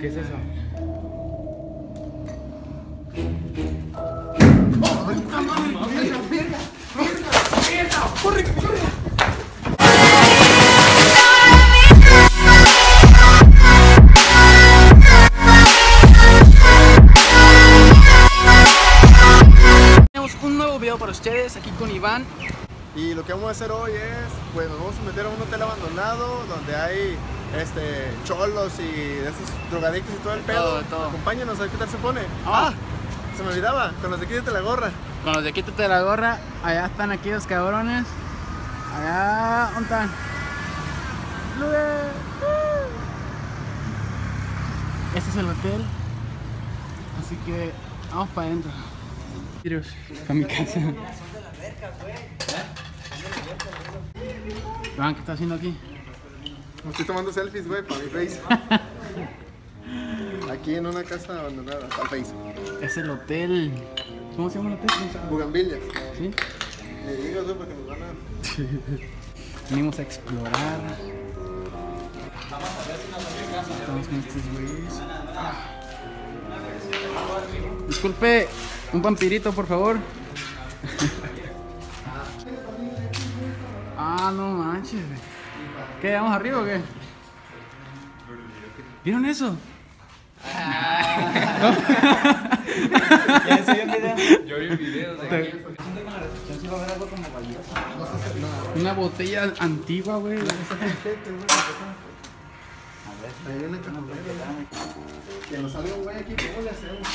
¿Qué es eso? Tenemos un nuevo video para ustedes aquí con Iván. Y lo que vamos a hacer hoy es, pues nos vamos a meter a un hotel abandonado donde hay cholos y esos drogadictos y todo el pedo. Acompáñanos a ver qué tal se pone. ¡Ah! Se me olvidaba, con los de Quítate la Gorra. Con los de Quítate la Gorra, allá están aquellos cabrones. Allá, ¿dónde están? Este es el hotel, así que vamos para adentro. Tiros, para mi casa. Iván, ¿qué está haciendo aquí? Me estoy tomando selfies, güey, para mi face. Aquí en una casa abandonada, para face. Es el hotel. ¿Cómo se llama el hotel? Bugambillas. ¿Sí? Le digo eso porque nos van a... Venimos a explorar. Vamos a ver si nos hace casa. Estamos con estos güeyes. Disculpe, un vampirito, por favor. Ah, no manches, güey. ¿Qué? ¿Vamos arriba o qué? ¿Vieron eso? Ah. Yo vi videos de aquí. Una botella antigua, güey. A ver, hay una que nos salió un güey aquí. ¿Cómo le hacemos?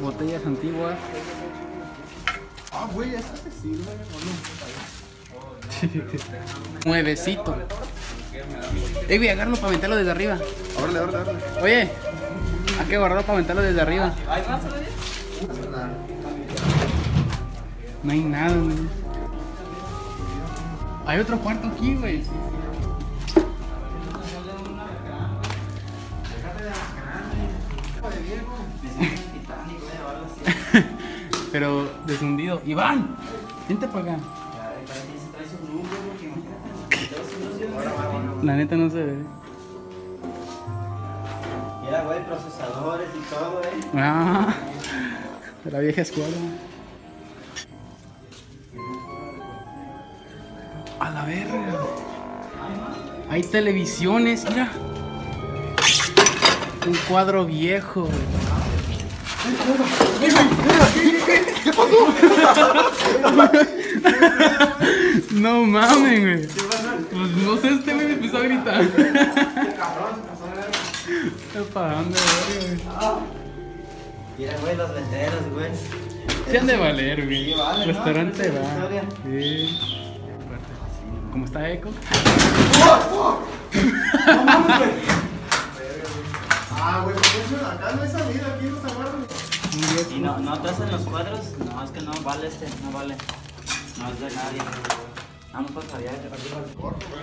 Botellas antiguas. Ah, güey, esa te sirve, no. Nuevecito. Voy a agarrarlo para aventarlo desde arriba. Órale, órale, órale. Oye, hay que agarrarlo para aventarlo desde arriba. No hay nada, güey. Hay otro cuarto aquí, güey. Pero deshundido. Iván, vente para acá. La neta no se ve. Mira, güey, procesadores y todo, güey. Ah, de la vieja escuela. A la verga. Hay televisiones, mira. Un cuadro viejo, güey. ¿Qué pasó? No mames, güey. Pues no sé, este güey me empezó a gritar. Está pagando, güey. Mira, güey, los venderos, güey. Se han de valer, güey. Restaurante va. Sí. ¿Cómo está Eco? No mames, güey. Ah, güey, pues acá no he salido, aquí no se guardan. ¿Y no te hacen los cuadros? No, es que no vale este, no vale. No es de nadie. Vamos por allá, te partido el corto, güey.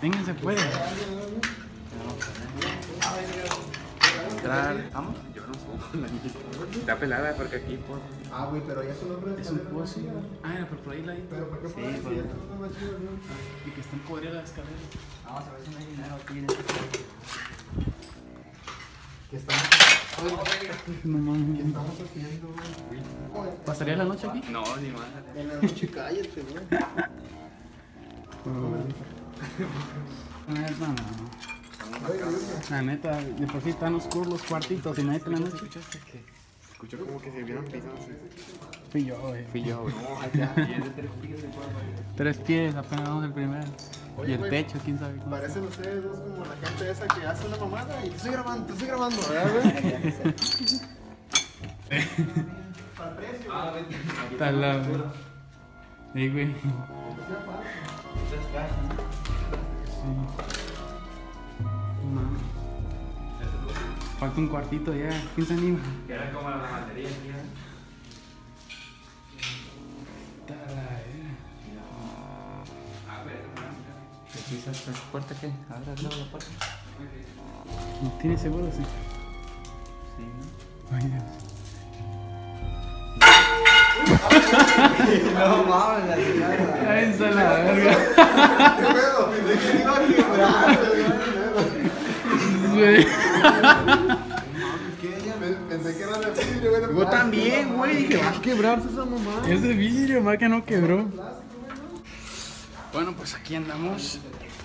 Venga, se puede. ¿Vamos? Yo no subo la niña. Está pelada porque aquí, por... Ah, güey, pero ya es un hombre. Es un pozo. Ah, era por ahí la gente. Pero por qué por ahí. Y que están cubridas las escaleras. Vamos a ver si no hay dinero aquí en este. ¿Qué estamos haciendo, güey? ¿Pasaría la noche aquí? No, ni más. En la noche cállate, güey. La neta, de por sí están oscuros los cuartitos y nadie te la noche. ¿Escuchaste qué? Escuchó como que se vieron pisados. Fui yo, güey. Fui yo, güey. Tres pies, apenas vamos el primero. Oye, y el techo, quién sabe. Parecen ustedes dos como la gente esa que hace una mamada y te estoy grabando, ¿verdad, güey? Para precio, güey. Está al lado, güey. Sí, güey. Falta un cuartito ya, ¿quién se anima? Que era como la batería, tío. Quizás la puerta que abra al lado de la puerta. ¿No tiene seguro, sí? Sí, ¿no? Ay, Dios. No mames, la chingada. Cállense la verga. ¿Qué pedo? ¿De qué iba a quebrar? Pensé que era de vidrio, güey. Yo también, güey. Dije, va a quebrarse esa mamá. Es de vidrio, más que no quebró. Bueno, pues aquí andamos.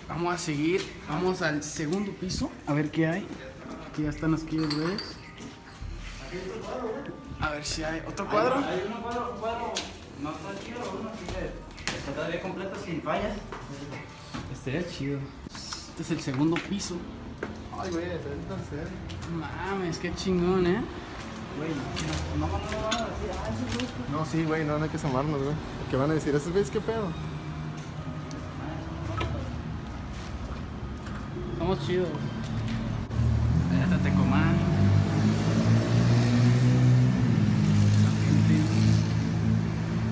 Vamos a seguir. Vamos al segundo piso. A ver qué hay. Aquí ya están los kilos, güey. A ver si hay otro cuadro. Hay un cuadro. No está chido, uno que está todavía completo sin fallas. Estaría chido. Este es el segundo piso. Ay, güey, es el tercero. Mames, qué chingón, ¿eh? Güey, no van a decir, ah, eso es esto. No, sí, güey, no, no hay que asomarnos, güey. ¿Qué van a decir? ¿Esos güeyes qué pedo? Estamos chidos. Allá está Tecomán.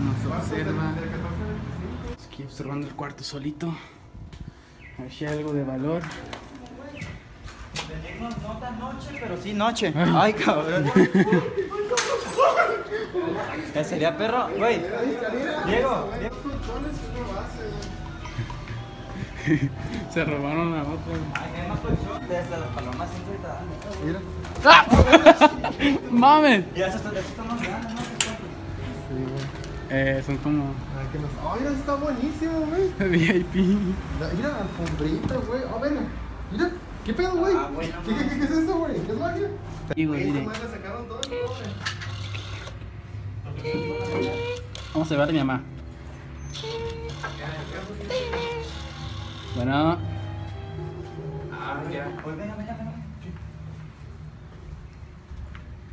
Nos observa. Aquí observando el cuarto solito. A ver si hay algo de valor. No, no tan noche, pero sí noche. Ay, cabrón. ¿Sería perro? Güey. Diego. Se robaron la moto. Ay, no colchón. Desde las palomas siempre te dan. Mira. ¡Mames! Ya se están más grandes, ¿no? Son como... Ay, eso está buenísimo, güey. VIP. Mira la alfombrita, güey. A ver, mira. ¿Qué pedo, güey? Ah, bueno, ¿Qué es eso, güey? ¿Qué es magia? Sí, güey, mire. Vamos a llevarle a mi mamá. Bueno. Ah, ya. Pues venga, venga.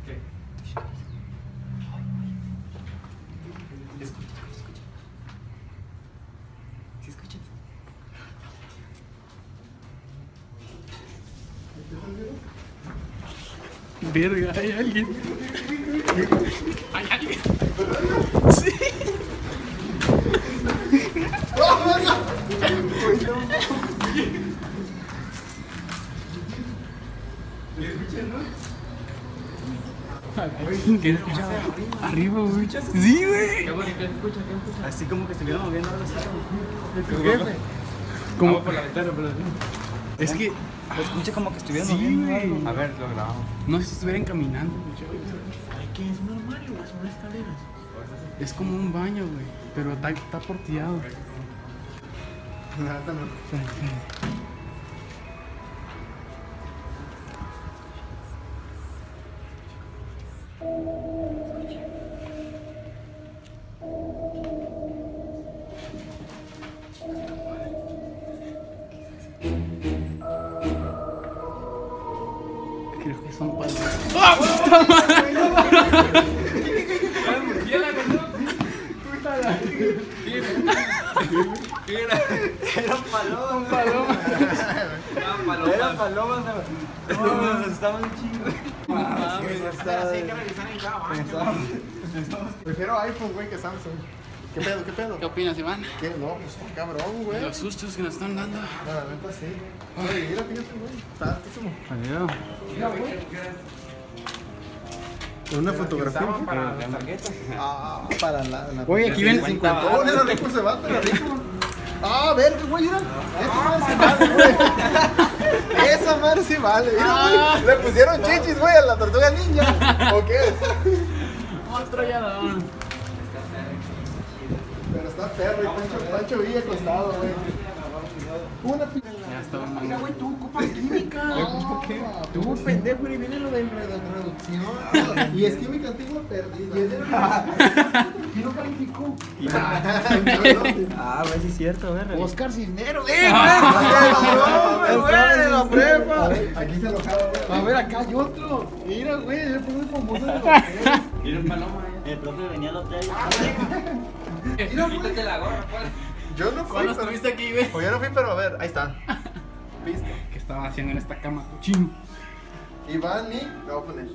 ¿Qué? Escucha. ¿Sí escuchas? Verga, hay alguien. Hay alguien. Sí. ¿Le escuchan, no? ¿Qué escuchaba? Arriba, güey. Sí, güey. ¿Qué escucha? Así como que se quedó moviendo algo así. Como por la ventana, pero es que. Lo escuché como que estuvieran moviendo algo. A ver, lo grabamos. No sé si estuvieran caminando. Ay, ¿qué es un armario? ¿Son escaleras? Es como un baño, güey. Pero está porteado. Creo que son palos. ¡Ah, puta madre! Eran palomas. Eran palomas. Nos estaban chingos. Así que revisan en cada baño. Prefiero iPhone, güey, que Samsung. ¿Qué pedo? ¿Qué opinas, Iván? ¿Qué? No, pues está cabrón, güey. Los sustos que nos están dando. La neta sí. Oye, mira, fíjate, güey. Está altísimo. Adiós. Mira, güey. Una fotografía. Para las tarjetas. Ah, para la. Oye, aquí viene 50. Oh, mira, rico se va, pero rico. Ah, verga, güey, mira. Esta madre se vale, güey. Esa madre sí vale. Mira, güey. Le pusieron chichis, güey, a la tortuga ninja. ¿O qué? Otro ya no. Pero está perro y Pancho Villa acostado, güey. Una pita. Ya está, mamá. Mira, güey, tú ocupas química. No, ¿qué? Tú, pendejo, y viene lo de reducción. Y es química antigua perdida. ¿Quién lo calificó? Ah, güey, sí es cierto, güey. Oscar Cisnero, güey. ¡Güey, la prepa! Aquí se lo acaba, güey. A ver, acá hay otro. Mira, güey, yo le pongo el famoso de los tres. Mira, paloma, el profe venía al hotel. Quítate la gorra, ¿cuál? Yo no fui. Estuviste aquí, güey. Pues yo no fui, pero a ver, ahí está. ¿Viste? ¿Qué estaba haciendo en esta cama, cochino? Iván y. Lo voy a poner.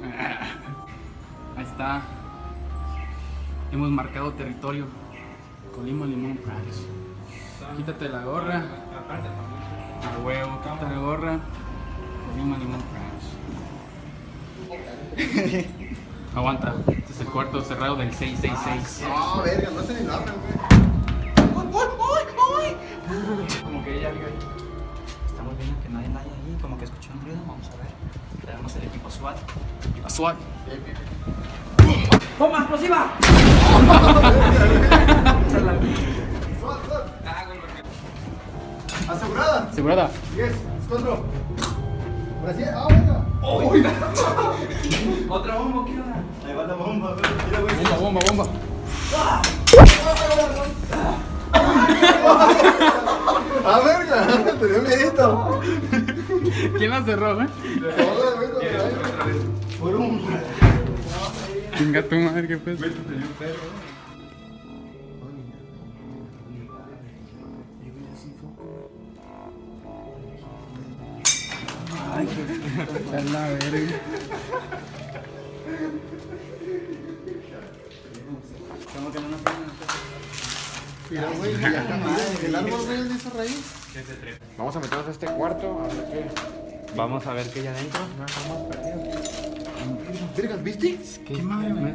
Ahí está. Hemos marcado territorio. Colima Limón pranks. Quítate la gorra. A huevo, quítate la gorra. Colima Limón pranks. Aguanta, este es el cuarto cerrado del 666. No, verga, no se ni nada, güey. Como que ella vio ahí. Estamos viendo que no hay nadie ahí, como que escuché un ruido, vamos a ver. Tenemos el equipo SWAT. ¿A SWAT? ¡Bomba explosiva! ¿Asegurada? ¿Asegurada? 10, escondo. Brasil, ah, venga. ¡Uy! Otra bomba, ¿qué onda? Ahí va la bomba, mira, güey. Bomba, bomba, bomba. ¡Ah! A ver, la tenía miedito. ¿Quién la cerró, eh? Por un... Venga tu madre, qué peso. Métete en un perro. Ay, qué es la verga. Como que no nos ponen las cosas. Ya está madre. El árbol, güey, de esa raíz. Vamos a meternos a este cuarto. A ver qué. Vamos a ver qué hay adentro. No estamos perdidos. Vergas, ¿viste? Qué madre, güey.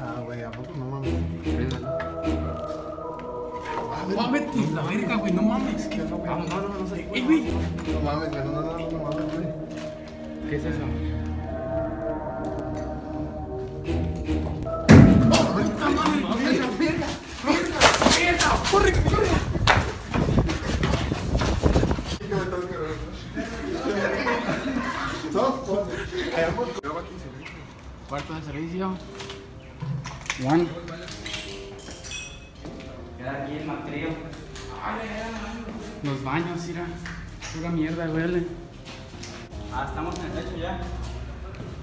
Ah, güey, ¿a poco no mames? Guávete la verga, güey, no mames. ¿Qué? Vamos, no sé. ¡Ey, güey! No mames, güey, no mames, güey. ¿Qué es eso? ¡Corre, corre! Cuarto de servicio. Juan. Queda aquí el matrío. Los baños, mira. Pura mierda, huele. Ah, estamos en el techo ya.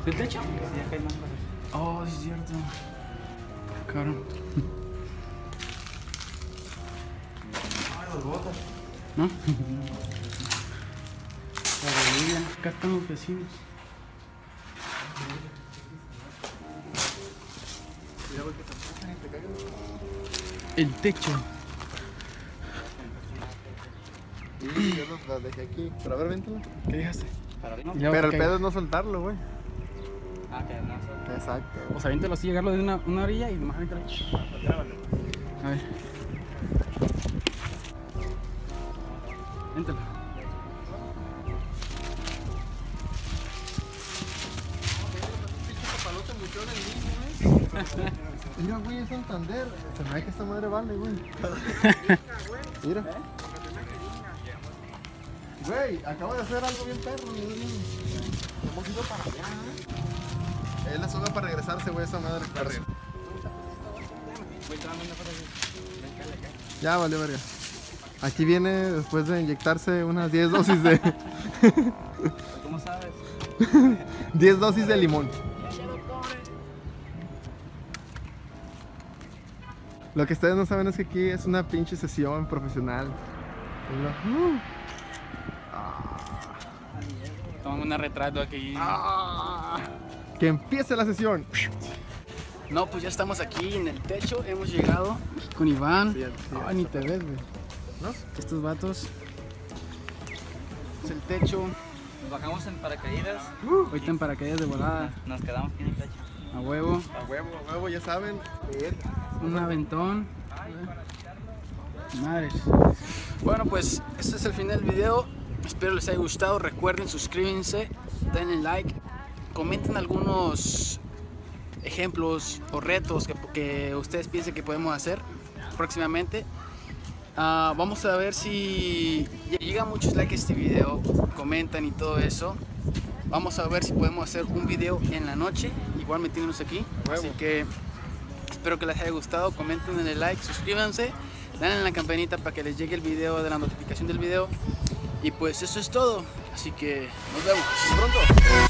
¿El techo? Sí, acá hay más cosas. Oh, es cierto. Cabrón. Botas. ¿No? Acá están los vecinos. El techo. Y yo los dejé aquí. Pero a ver, vente. ¿Qué dejaste? Pero el pedo es no soltarlo, güey. Ah, que no soltarlo. Exacto. O sea, véntelo así, llegarlo de una orilla y más adentro. A ver. Véntela. Mira, güey, es Santander. Se me ve que esta madre vale, güey. Mira. Güey, acabo de hacer algo bien perro, güey. Hemos ido para allá. Es la zona para regresarse, güey, esa madre. Ya, vale, verga. Aquí viene después de inyectarse unas 10 dosis de... ¿Cómo sabes? 10 dosis de limón. Lo que ustedes no saben es que aquí es una pinche sesión profesional. Toman un retrato aquí. Que empiece la sesión. No, pues ya estamos aquí en el techo. Hemos llegado con Iván. Ay, ni te ves, güey. ¿No? Estos vatos. Es el techo. Nos bajamos en paracaídas. Ahorita en paracaídas de volada. Nos quedamos aquí en el techo. A huevo. A huevo, a huevo, ya saben. Un aventón. Madres. Bueno, pues este es el final del video. Espero les haya gustado. Recuerden, suscríbanse, denle like, comenten algunos ejemplos o retos que ustedes piensen que podemos hacer próximamente. Vamos a ver si llega muchos likes a este video, comentan y todo eso. Vamos a ver si podemos hacer un video en la noche, igual metiéndonos aquí. Huevo. Así que espero que les haya gustado, comenten, denle like, suscríbanse, denle la campanita para que les llegue el video de la notificación del video. Y pues eso es todo, así que nos vemos pronto.